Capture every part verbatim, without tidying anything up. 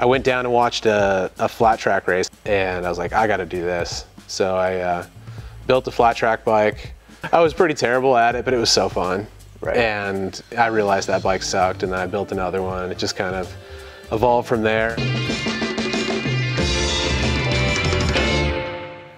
I went down and watched a, a flat track race, and I was like, I gotta do this. So I uh, built a flat track bike. I was pretty terrible at it, but it was so fun. Right. And I realized that bike sucked, and then I built another one. It just kind of evolved from there.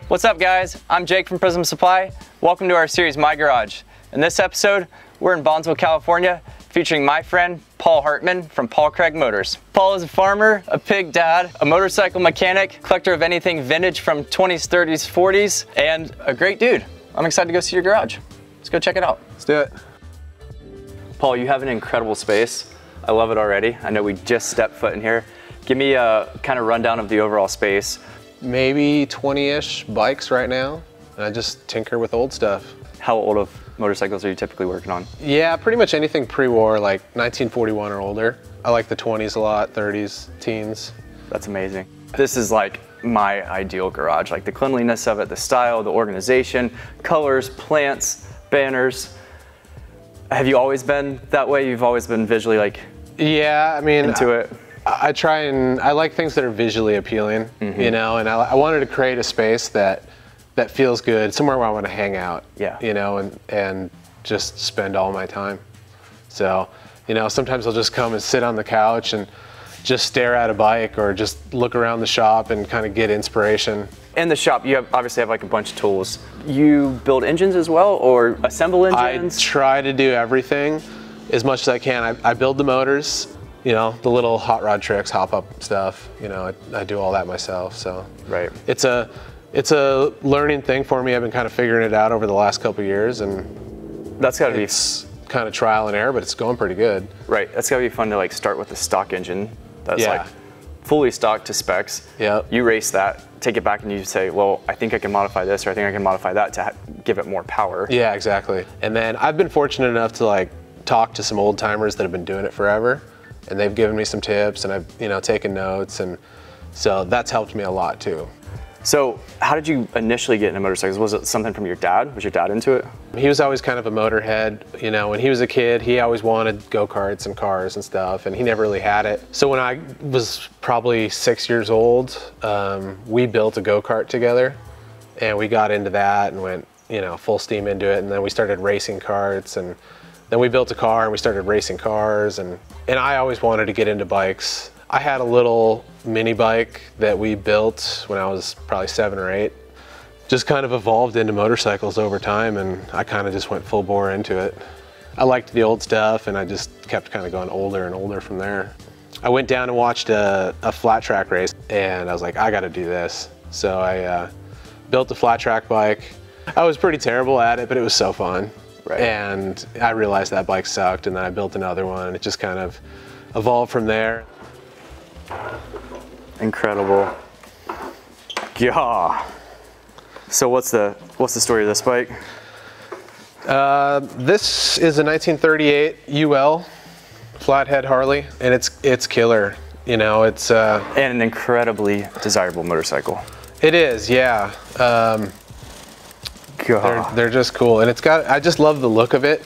What's up, guys? I'm Jake from Prism Supply. Welcome to our series, My Garage. In this episode, we're in Bonsall, California, featuring my friend, Paul Hartman from Paul Craig Motors. Paul is a farmer, a pig dad, a motorcycle mechanic, collector of anything vintage from twenties, thirties, forties, and a great dude. I'm excited to go see your garage. Let's go check it out. Let's do it. Paul, you have an incredible space. I love it already. I know we just stepped foot in here. Give me a kind of rundown of the overall space. Maybe twenty-ish bikes right now, and I just tinker with old stuff. How old of motorcycles are you typically working on? Yeah, pretty much anything pre-war, like nineteen forty-one or older. I like the twenties a lot, thirties, teens. That's amazing. This is like my ideal garage, like the cleanliness of it, the style, the organization, colors, plants, banners. Have you always been that way? You've always been visually like yeah, I mean, into it? I, I try and, I like things that are visually appealing, mm-hmm. you know, and I, I wanted to create a space that that feels good, somewhere where I want to hang out, yeah. you know, and, and just spend all my time. So, you know, sometimes I'll just come and sit on the couch and just stare at a bike or just look around the shop and kind of get inspiration. In the shop, you have, obviously have like a bunch of tools. You build engines as well, or assemble engines? I try to do everything as much as I can. I, I build the motors, you know, the little hot rod tricks, hop up stuff, you know, I, I do all that myself, so. Right. It's a, It's a learning thing for me. I've been kind of figuring it out over the last couple of years, and that's gotta be kind of trial and error, but it's going pretty good. Right, that's gotta be fun to like start with a stock engine that's yeah. like fully stocked to specs. Yeah. You race that, take it back, and you say, well, I think I can modify this, or I think I can modify that to give it more power. Yeah, exactly. And then I've been fortunate enough to like talk to some old timers that have been doing it forever, and they've given me some tips, and I've you know taken notes, and so that's helped me a lot too. So how did you initially get into motorcycles? Was it something from your dad? Was your dad into it? He was always kind of a motorhead. You know, when he was a kid, he always wanted go-karts and cars and stuff, and he never really had it. So when I was probably six years old, um, we built a go-kart together, and we got into that and went, you know, full steam into it. And then we started racing karts, and then we built a car and we started racing cars. And, and I always wanted to get into bikes. I had a little mini bike that we built when I was probably seven or eight. Just kind of evolved into motorcycles over time, and I kind of just went full bore into it. I liked the old stuff, and I just kept kind of going older and older from there. I went down and watched a, a flat track race, and I was like, I gotta do this. So I uh, built a flat track bike. I was pretty terrible at it, but it was so fun. Right. And I realized that bike sucked, and then I built another one, and it just kind of evolved from there. Incredible. Yeah. So what's the what's the story of this bike? Uh, this is a nineteen thirty-eight U L flathead Harley, and it's it's killer. You know, it's uh, and an incredibly desirable motorcycle. It is, yeah. Um, they're, they're just cool, and it's got. I just love the look of it.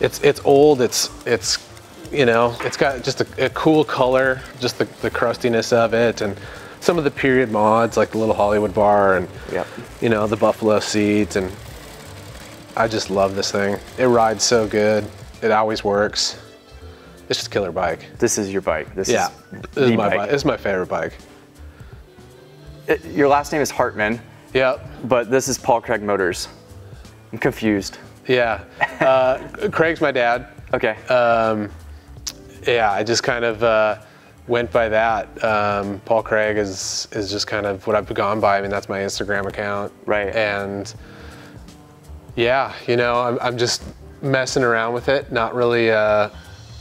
It's it's old. It's it's. You know, it's got just a, a cool color, just the, the crustiness of it, and some of the period mods, like the little Hollywood bar, and yep. you know, the buffalo seats, and I just love this thing. It rides so good. It always works. It's just a killer bike. This is your bike. This yeah, is, this is my bike. bike. It's my favorite bike. It, your last name is Hartman. Yep. But this is Paul Craig Motors. I'm confused. Yeah. Uh, Craig's my dad. Okay. Um, Yeah, I just kind of uh, went by that. Um, Paul Craig is is just kind of what I've gone by. I mean, that's my Instagram account. Right. And yeah, you know, I'm, I'm just messing around with it. Not really, uh,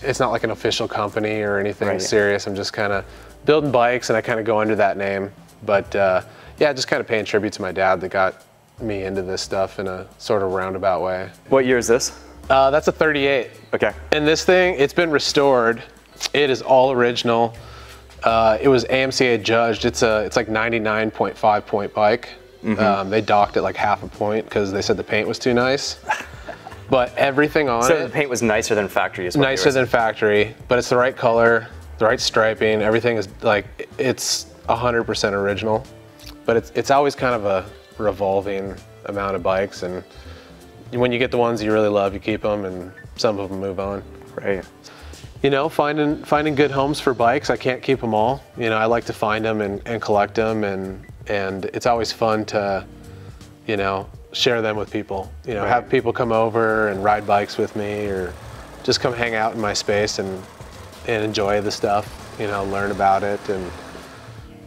it's not like an official company or anything right. serious. I'm just kind of building bikes, and I kind of go under that name. But uh, yeah, just kind of paying tribute to my dad that got me into this stuff in a sort of roundabout way. What year is this? Uh, that's a thirty-eight. Okay. And this thing, it's been restored. It is all original. Uh, it was A M C A judged. It's a, it's like ninety-nine point five point bike. Mm-hmm. um, they docked it like half a point because they said the paint was too nice. But everything on so it. So the paint was nicer than factory as well. Nicer than factory, but it's the right color. the right striping, everything is like, it's one hundred percent original, but it's, it's always kind of a revolving amount of bikes, and when you get the ones you really love, you keep them, and some of them move on. Right. You know, finding finding good homes for bikes. I can't keep them all. You know, I like to find them and, and collect them, and and it's always fun to, you know, share them with people. You know, right. Have people come over and ride bikes with me, or just come hang out in my space and and enjoy the stuff. You know, learn about it, and,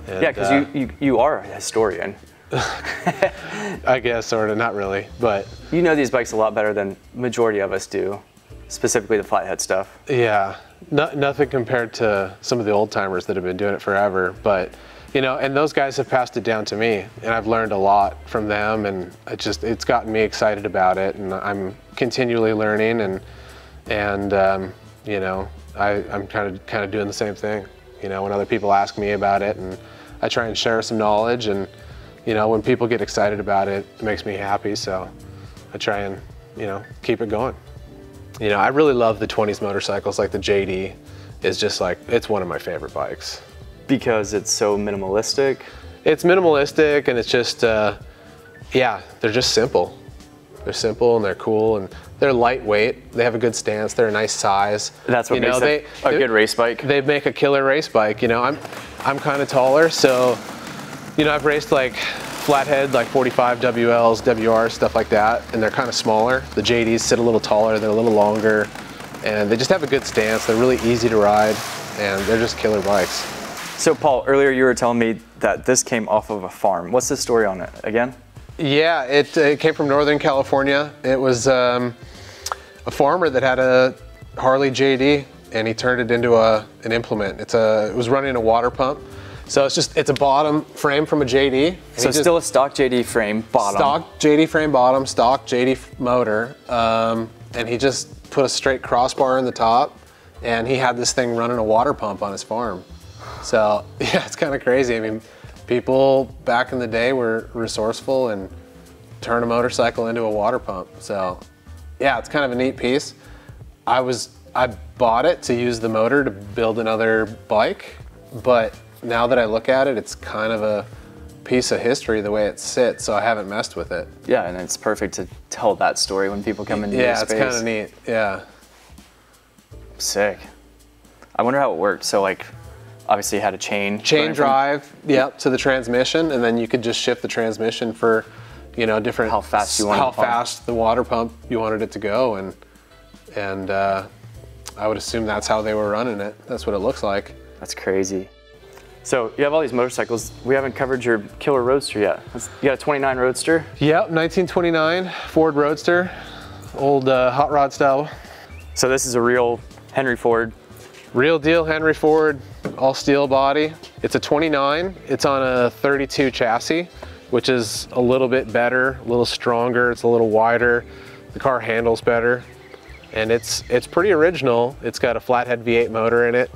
and yeah, because uh, you, you you are a historian. I guess, sort of, not really, but you know these bikes a lot better than majority of us do, specifically the flathead stuff. Yeah, no, nothing compared to some of the old timers that have been doing it forever, but you know, and those guys have passed it down to me, and I've learned a lot from them, and it just, it's gotten me excited about it, and I'm continually learning, and and um, you know, I, I'm kind of kind of doing the same thing. You know, when other people ask me about it, and I try and share some knowledge, and you know, when people get excited about it, it makes me happy, so I try and, you know, keep it going. You know, I really love the twenties motorcycles, like the J D is just like, it's one of my favorite bikes. Because it's so minimalistic? It's minimalistic, and it's just, uh, yeah, they're just simple. They're simple, and they're cool, and they're lightweight. They have a good stance, they're a nice size. That's what you makes know, they, a they, good race bike. They make a killer race bike, you know. I'm, I'm kind of taller, so you know, I've raced like flathead, like forty-five W Ls, W Rs, stuff like that, and they're kind of smaller. The J Ds sit a little taller, they're a little longer, and they just have a good stance. They're really easy to ride, and they're just killer bikes. So Paul, earlier you were telling me that this came off of a farm. What's the story on it again? Yeah, it, it came from Northern California. It was um, a farmer that had a Harley J D, and he turned it into a, an implement. It's a, it was running a water pump. So it's just, it's a bottom frame from a J D. So it's still a stock J D frame bottom. Stock J D frame bottom, stock J D motor. Um, and he just put a straight crossbar in the top, and he had this thing running a water pump on his farm. So yeah, it's kind of crazy. I mean, people back in the day were resourceful and turned a motorcycle into a water pump. So yeah, it's kind of a neat piece. I was, I bought it to use the motor to build another bike, but now that I look at it, it's kind of a piece of history the way it sits, so I haven't messed with it. Yeah, and it's perfect to tell that story when people come into your space. Yeah, it's kind of neat, yeah. Sick. I wonder how it worked. So like, obviously you had a chain. Chain drive, yep, to the transmission, and then you could just shift the transmission for, you know, different. How fast you wanted How fast the water pump you wanted it to go, and, and uh, I would assume that's how they were running it. That's what it looks like. That's crazy. So you have all these motorcycles. We haven't covered your killer Roadster yet. You got a twenty-nine Roadster? Yep, nineteen twenty-nine Ford Roadster, old uh, hot rod style. So this is a real Henry Ford. Real deal Henry Ford, all steel body. It's a twenty-nine, it's on a thirty-two chassis, which is a little bit better, a little stronger, it's a little wider, the car handles better, and it's, it's pretty original. It's got a flathead V eight motor in it,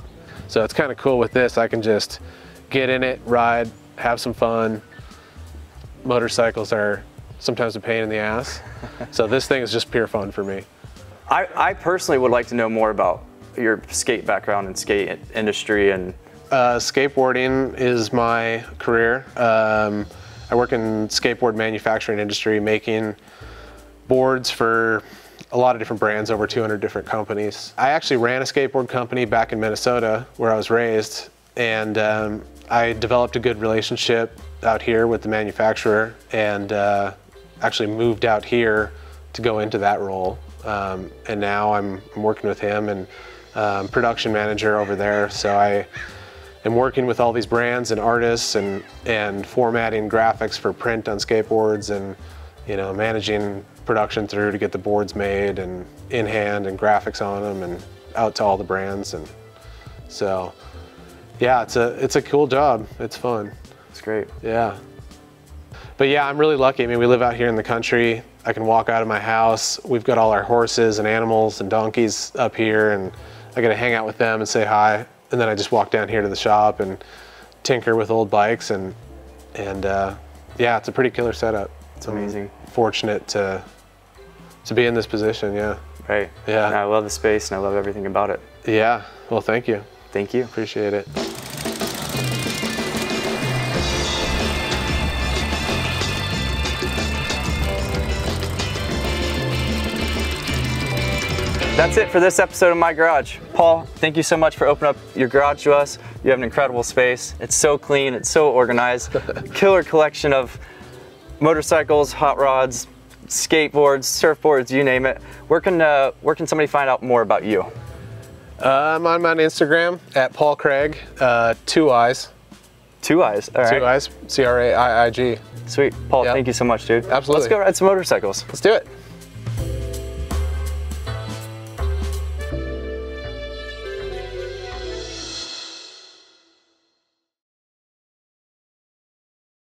so it's kind of cool with this. I can just get in it, ride, have some fun. Motorcycles are sometimes a pain in the ass. So this thing is just pure fun for me. I, I personally would like to know more about your skate background and skate industry. and uh, Skateboarding is my career. Um, I work in skateboard manufacturing industry, making boards for a lot of different brands, over two hundred different companies. I actually ran a skateboard company back in Minnesota where I was raised, and um, I developed a good relationship out here with the manufacturer, and uh, actually moved out here to go into that role. Um, and now I'm, I'm working with him, and um, production manager over there. So I am working with all these brands and artists, and, and formatting graphics for print on skateboards, and you know, managing production through to get the boards made and in hand and graphics on them and out to all the brands. And so yeah, it's a it's a cool job. It's fun. It's great. Yeah. But yeah, I'm really lucky. I mean, we live out here in the country. I can walk out of my house. We've got all our horses and animals and donkeys up here, and I get to hang out with them and say hi. And then I just walk down here to the shop and tinker with old bikes, and and uh, yeah, it's a pretty killer setup. It's amazing. I'm fortunate to to be in this position, yeah. Right. Yeah. And I love the space, and I love everything about it. Yeah. Well, thank you. Thank you, appreciate it. That's it for this episode of My Garage. Paul, thank you so much for opening up your garage to us. You have an incredible space. It's so clean, it's so organized. Killer collection of motorcycles, hot rods, skateboards, surfboards, you name it. Where can, uh, where can somebody find out more about you? Uh, I'm on my Instagram at Paul Craig uh, Two Eyes. Two Eyes, all right. Two Eyes, C R A I I G. Sweet, Paul, yep. Thank you so much, dude. Absolutely. Let's go ride some motorcycles. Let's do it.